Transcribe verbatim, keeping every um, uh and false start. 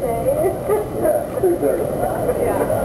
Thursday. Yeah, two thirty. Yeah.